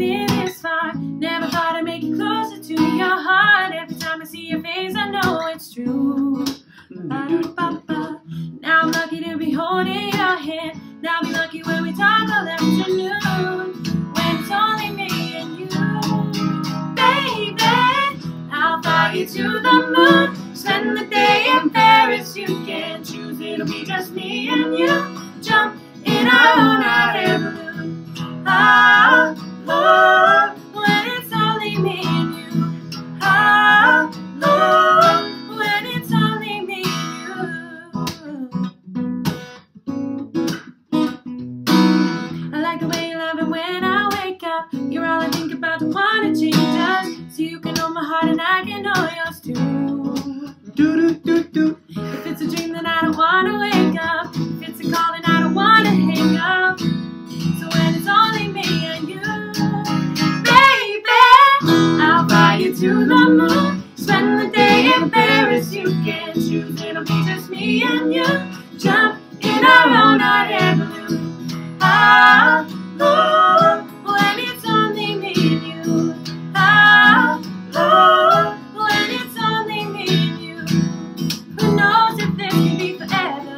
waiting this far. Never thought I'd make it closer to your heart. Every time I see your face, I know it's true. Ba-da-ba-ba. Now I'm lucky to be holding your hand. Now I'll be lucky when we talk all afternoon. When it's only me and you, baby, I'll fly you to the moon. Spend the day in Paris, you can choose. It'll be just me and you. Jump in our own hot air balloon. Ah, oh, when it's only me and you. Ah, oh, when it's only me and you. I like the way you love it when I wake up. You're all I think about, don't wanna change us. So you can hold my heart and I can hold yours too. Do do do do. If it's a dream, then I don't wanna wake up. If it's a calling, I don't wanna hang up. So when it's only me and you, baby, I'll fly you to the moon. Spend the day in Paris, you can choose. It'll be just me and you. Jump in our own hot air balloon. Ah, oh, when it's only me and you. Ah, oh, when it's only me and you. Who knows if this can be forever?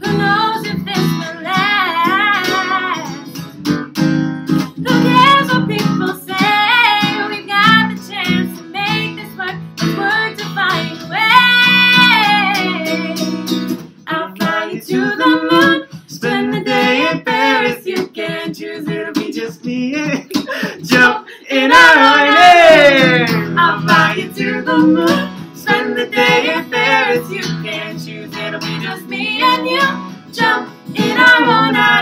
Who knows if this will last? Who cares what people say? We've got the chance to make this work. It's work to find a way. I'll fly you to the moon. Spend the day in Paris. You can choose. It'll be just me. Jump in our own air. I'll fly you to the moon. Spend the day in Paris. You can choose. It'll be just me and you. Jump in our own eyes.